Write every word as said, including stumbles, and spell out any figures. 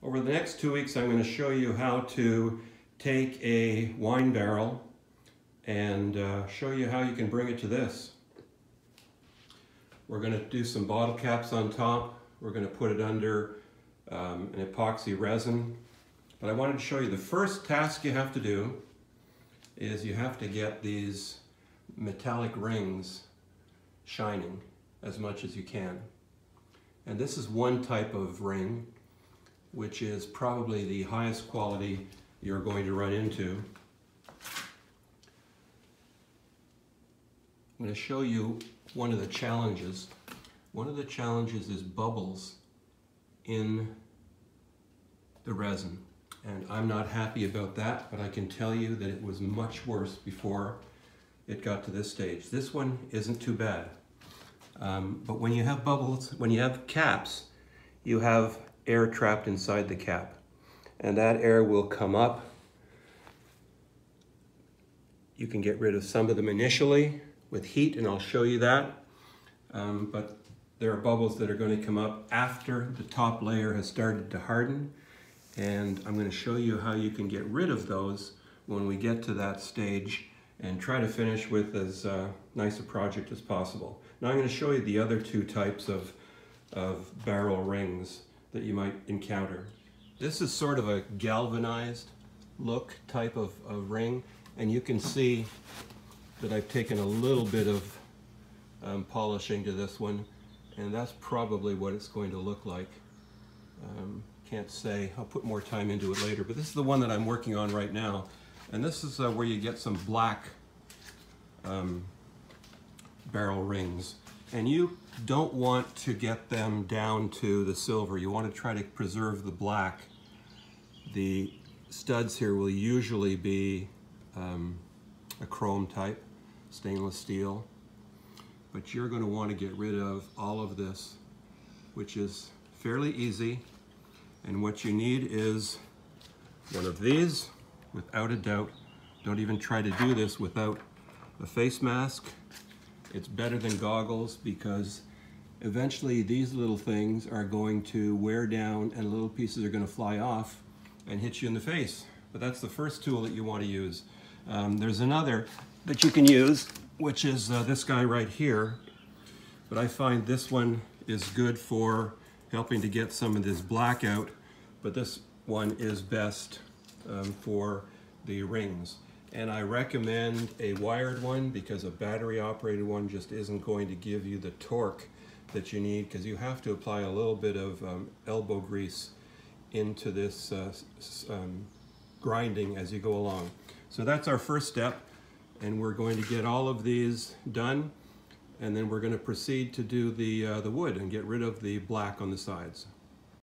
Over the next two weeks, I'm going to show you how to take a wine barrel and uh, show you how you can bring it to this. We're going to do some bottle caps on top. We're going to put it under um, an epoxy resin. But I wanted to show you the first task you have to do is you have to get these metallic rings shining as much as you can. And this is one type of ring, which is probably the highest quality you're going to run into. I'm going to show you one of the challenges. One of the challenges is bubbles in the resin. And I'm not happy about that, but I can tell you that it was much worse before it got to this stage. This one isn't too bad. Um, but when you have bubbles, when you have caps, you have air trapped inside the cap, and that air will come up. You can get rid of some of them initially with heat, and I'll show you that, um, but there are bubbles that are going to come up after the top layer has started to harden, and I'm going to show you how you can get rid of those when we get to that stage and try to finish with as uh, nice a project as possible. Now I'm going to show you the other two types of, of barrel rings that you might encounter. This is sort of a galvanized look type of, of ring, and you can see that I've taken a little bit of um, polishing to this one, and that's probably what it's going to look like. Um, can't say, I'll put more time into it later, but this is the one that I'm working on right now, and this is uh, where you get some black um, barrel rings. And you don't want to get them down to the silver. You want to try to preserve the black. The studs here will usually be um, a chrome type, stainless steel. But you're going to want to get rid of all of this, which is fairly easy. And what you need is one of these, without a doubt. Don't even try to do this without a face mask. It's better than goggles, because eventually these little things are going to wear down and little pieces are going to fly off and hit you in the face. But that's the first tool that you want to use. Um, there's another that you can use, which is uh, this guy right here. But I find this one is good for helping to get some of this black out. But this one is best um, for the rings. And I recommend a wired one, because a battery operated one just isn't going to give you the torque that you need, because you have to apply a little bit of um, elbow grease into this uh, um, grinding as you go along. So that's our first step, and we're going to get all of these done, and then we're going to proceed to do the, uh, the wood and get rid of the black on the sides.